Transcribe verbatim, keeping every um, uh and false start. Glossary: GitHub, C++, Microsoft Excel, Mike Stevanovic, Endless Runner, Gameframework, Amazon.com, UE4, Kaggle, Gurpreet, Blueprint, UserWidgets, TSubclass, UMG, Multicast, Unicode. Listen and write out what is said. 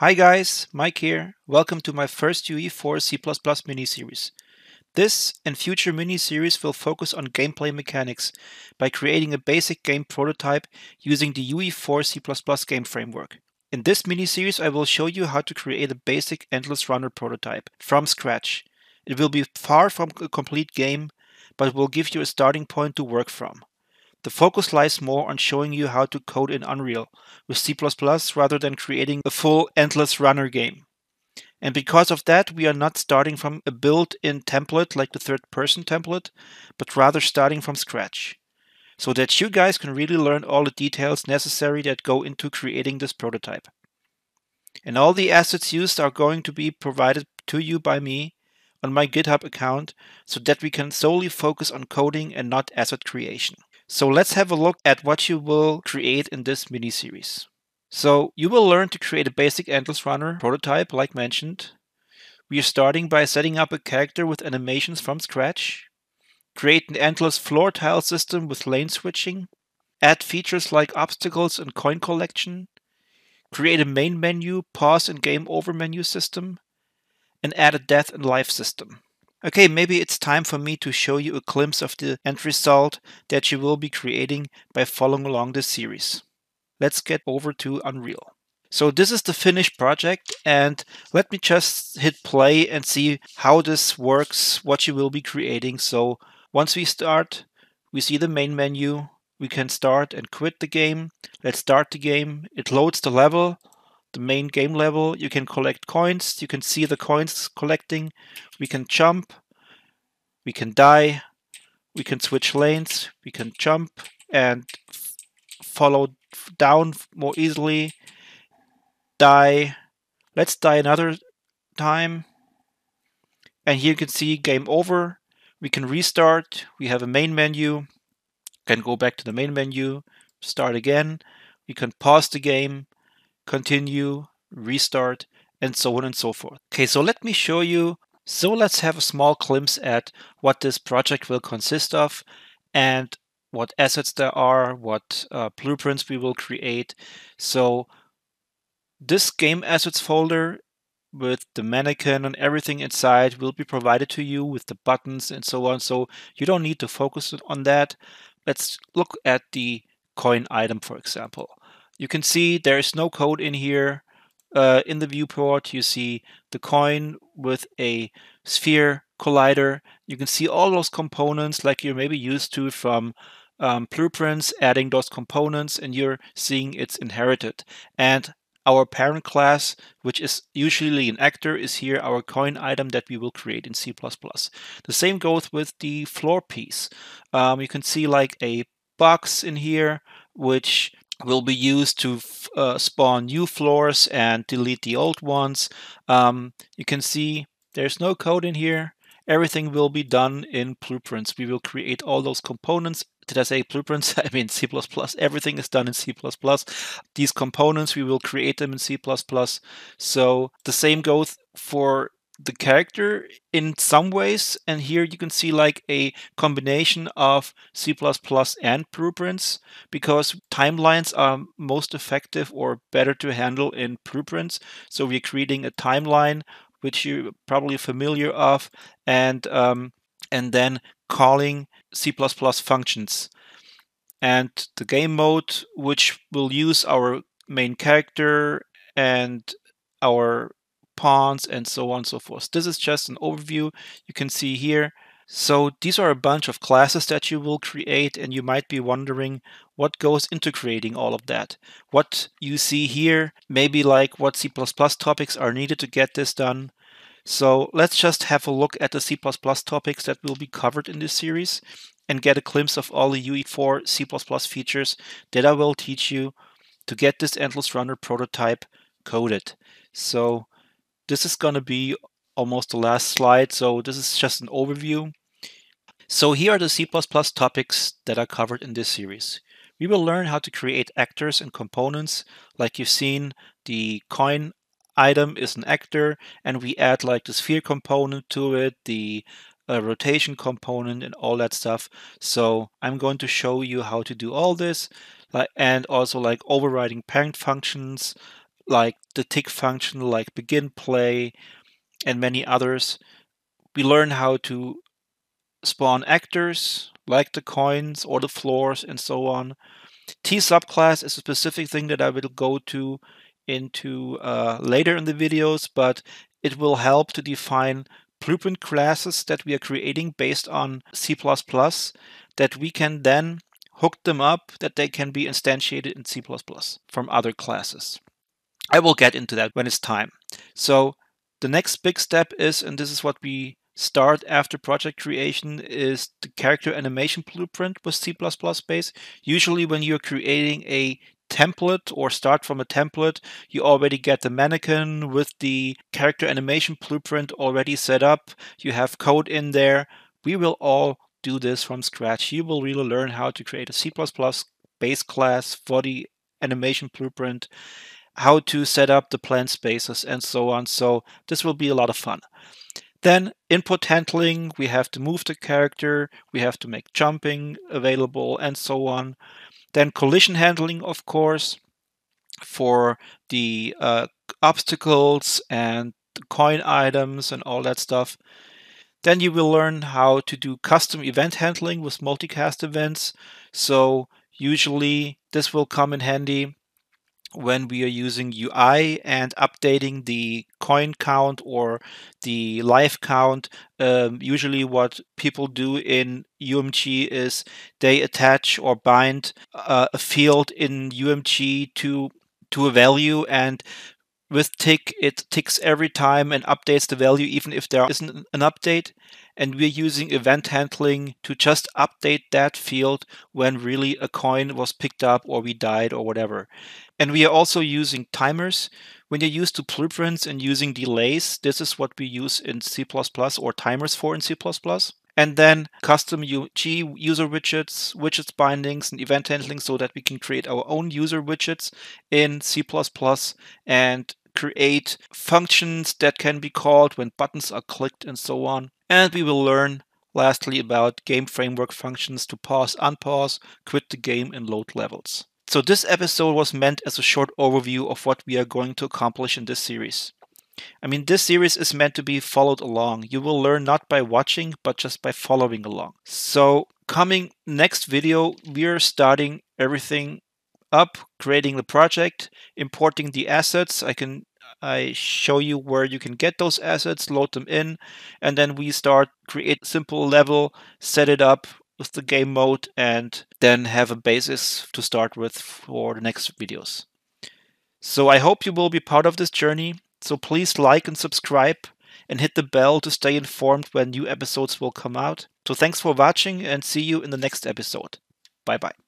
Hi guys, Mike here. Welcome to my first U E four C plus plus miniseries. This and future miniseries will focus on gameplay mechanics by creating a basic game prototype using the U E four C plus plus game framework. In this miniseries, I will show you how to create a basic Endless Runner prototype from scratch. It will be far from a complete game, but will give you a starting point to work from. The focus lies more on showing you how to code in Unreal with C plus plus rather than creating a full Endless Runner game. And because of that, we are not starting from a built-in template like the third-person template, but rather starting from scratch, so that you guys can really learn all the details necessary that go into creating this prototype. And all the assets used are going to be provided to you by me on my GitHub account, so that we can solely focus on coding and not asset creation. So let's have a look at what you will create in this mini-series. So you will learn to create a basic Endless Runner prototype like mentioned. We are starting by setting up a character with animations from scratch. Create an endless floor tile system with lane switching. Add features like obstacles and coin collection. Create a main menu, pause and game over menu system. And add a death and life system. Okay, maybe it's time for me to show you a glimpse of the end result that you will be creating by following along this series. Let's get over to Unreal. So this is the finished project, and let me just hit play and see how this works, what you will be creating. So once we start, we see the main menu. We can start and quit the game. Let's start the game. It loads the level. The main game level, you can collect coins, you can see the coins collecting, we can jump, we can die, we can switch lanes, we can jump and follow down more easily, die, let's die another time, and here you can see game over, we can restart, we have a main menu, can go back to the main menu, start again, we can pause the game, continue, restart, and so on and so forth. Okay, so let me show you. So let's have a small glimpse at what this project will consist of and what assets there are, what uh, blueprints we will create. So this game assets folder with the mannequin and everything inside will be provided to you with the buttons and so on. So you don't need to focus on that. Let's look at the coin item, for example. You can see there is no code in here. Uh, in the viewport, you see the coin with a sphere collider. You can see all those components like you're maybe used to from um, blueprints, adding those components, and you're seeing it's inherited. And our parent class, which is usually an actor, is here our coin item that we will create in C plus plus. The same goes with the floor piece. Um, you can see like a box in here, which will be used to uh, spawn new floors and delete the old ones. Um, you can see there's no code in here. Everything will be done in blueprints. We will create all those components. Did I say blueprints? I mean C plus plus. Everything is done in C plus plus. These components, we will create them in C plus plus. So the same goes for the character in some ways, and here you can see like a combination of C plus plus and blueprints, because timelines are most effective or better to handle in blueprints. So we're creating a timeline, which you're probably familiar of, and um, and then calling C plus plus functions, and the game mode, which will use our main character and our pawns and so on and so forth. This is just an overview you can see here. So these are a bunch of classes that you will create, and you might be wondering what goes into creating all of that. What you see here, maybe like what C plus plus topics are needed to get this done. So let's just have a look at the C plus plus topics that will be covered in this series and get a glimpse of all the U E four C plus plus features that I will teach you to get this Endless Runner prototype coded. So this is going to be almost the last slide, so this is just an overview. So here are the C plus plus topics that are covered in this series. We will learn how to create actors and components. Like you've seen, the coin item is an actor, and we add like the sphere component to it, the uh, rotation component, and all that stuff. So I'm going to show you how to do all this, and also like overriding parent functions, like the tick function like begin play and many others. We learn how to spawn actors like the coins or the floors and so on. TSubclass is a specific thing that I will go to into uh, later in the videos, but it will help to define blueprint classes that we are creating based on C plus plus that we can then hook them up, that they can be instantiated in C plus plus from other classes. I will get into that when it's time. So the next big step is, and this is what we start after project creation, is the character animation blueprint with C plus plus base. Usually when you're creating a template or start from a template, you already get the mannequin with the character animation blueprint already set up. You have code in there. We will all do this from scratch. You will really learn how to create a C plus plus base class for the animation blueprint, how to set up the plan spaces and so on. So this will be a lot of fun. Then input handling, we have to move the character, we have to make jumping available and so on. Then collision handling, of course, for the uh, obstacles and coin items and all that stuff. Then you will learn how to do custom event handling with multicast events. So usually this will come in handy when we are using U I and updating the coin count or the life count. Um, usually what people do in U M G is they attach or bind uh, a field in U M G to, to a value, and with tick, it ticks every time and updates the value even if there isn't an update. And we're using event handling to just update that field when really a coin was picked up or we died or whatever. And we are also using timers. When you're used to blueprints and using delays, this is what we use in C plus plus or timers for in C plus plus. And then custom U M G user widgets, widgets bindings, and event handling so that we can create our own user widgets in C plus plus and create functions that can be called when buttons are clicked and so on. And we will learn lastly about game framework functions to pause, unpause, quit the game, and load levels. So this episode was meant as a short overview of what we are going to accomplish in this series. I mean, this series is meant to be followed along. You will learn not by watching, but just by following along. So coming next video, we are starting everything up, creating the project, importing the assets. I can I show you where you can get those assets, load them in, and then we start create simple level, set it up with the game mode, and then have a basis to start with for the next videos. So I hope you will be part of this journey. So please like and subscribe and hit the bell to stay informed when new episodes will come out. So thanks for watching and see you in the next episode. Bye bye.